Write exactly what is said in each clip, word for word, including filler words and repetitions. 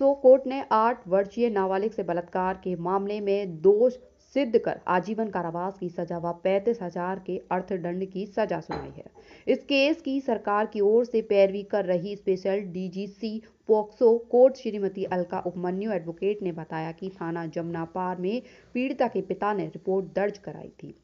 POCSO court ने आठ वर्षीय नाबालिग से बलात्कार के मामले में दोष सिद्ध कर आजीवन कारावास की सजा व पैंतीस हजार के अर्थदंड की सजा सुनाई है। इस केस की सरकार की ओर से पैरवी कर रही special DGC POCSO court Shrimati Alka Upmanyu advocate ने बताया कि थाना जमुनापार में पीड़िता के पिता ने रिपोर्ट दर्ज कराई थी,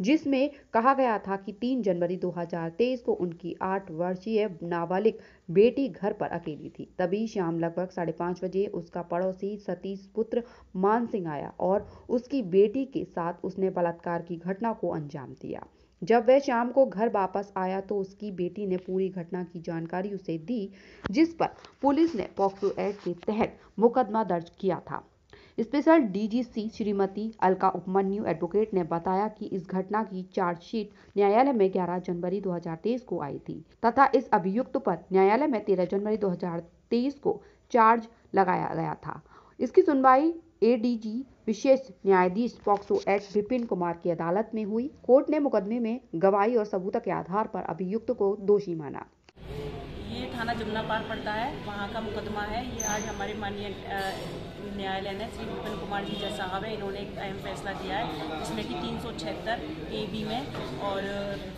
जिसमें कहा गया था कि तीन जनवरी दो हज़ार तेईस को उनकी आठ वर्षीय नाबालिग बेटी घर पर अकेली थी। तभी शाम लगभग साढ़े पाँच बजे उसका पड़ोसी सतीश पुत्र मान सिंह आया और उसकी बेटी के साथ उसने बलात्कार की घटना को अंजाम दिया। जब वह शाम को घर वापस आया तो उसकी बेटी ने पूरी घटना की जानकारी उसे दी, जिस पर पुलिस ने पॉक्सो एक्ट के तहत मुकदमा दर्ज किया था। Special DGC Shrimati Alka Upmanyu advocate ने बताया कि इस घटना की चार्जशीट न्यायालय में ग्यारह जनवरी दो हज़ार तेईस को आई थी तथा इस अभियुक्त पर न्यायालय में तेरह जनवरी दो हज़ार तेईस को चार्ज लगाया गया था। इसकी सुनवाई एडीजी विशेष न्यायाधीश पॉक्सो एक्ट विपिन कुमार की अदालत में हुई। कोर्ट ने मुकदमे में गवाही और सबूत के आधार पर अभियुक्त को दोषी माना। ये थाना जमुनापार पड़ता है, वहाँ का मुकदमा है। ये आज हमारे माननीय न्यायालय ने श्री विपिन कुमार जी जज साहब है, इन्होंने एक अहम फैसला दिया है जिसमें कि तीन सौ छिहत्तर ए बी में और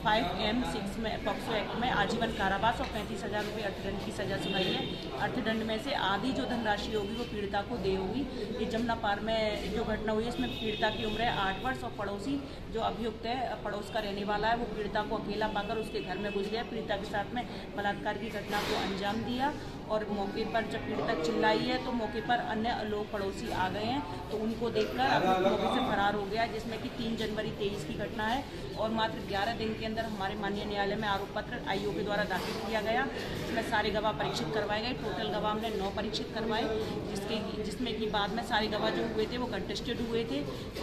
फाइव एम सिक्स में पॉक्सो एक्ट में आजीवन कारावास और पैंतीस हज़ार रुपये अर्थदंड की सजा सुनाई है। अर्थदंड में से आधी जो धनराशि होगी वो पीड़िता को दे होगी। ये जमुनापार में जो घटना हुई है इसमें पीड़िता की उम्र है आठ वर्ष और पड़ोसी जो अभियुक्त है पड़ोस का रहने वाला है, वो पीड़िता को अकेला पाकर उसके घर में घुस गया, पीड़िता के साथ में बलात्कार की घटना को अंजाम दिया। और मौके पर जब पीड़िता चिल्लाई है तो मौके पर अन्य लोग पड़ोसी आ गए हैं तो उनको देखकर अभियुक्त मौके से फरार हो गया, जिसमें कि तीन जनवरी तेईस की घटना है। और मात्र ग्यारह दिन के अंदर हमारे माननीय न्यायालय में आरोप पत्र आईओ के द्वारा दाखिल किया गया। इसमें सारे गवाह परीक्षित करवाए गए, टोटल गवाह हमने नौ परीक्षित करवाए, जिसके जिसमें कि बाद में सारे गवाह जो हुए थे वो कंटेस्टेड हुए थे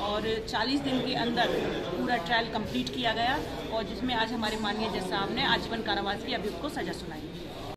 और चालीस दिन के अंदर पूरा ट्रायल कंप्लीट किया गया और जिसमें आज हमारे माननीय जज साहब ने आजीवन कारावास की अभियुक्त को सजा सुनाई।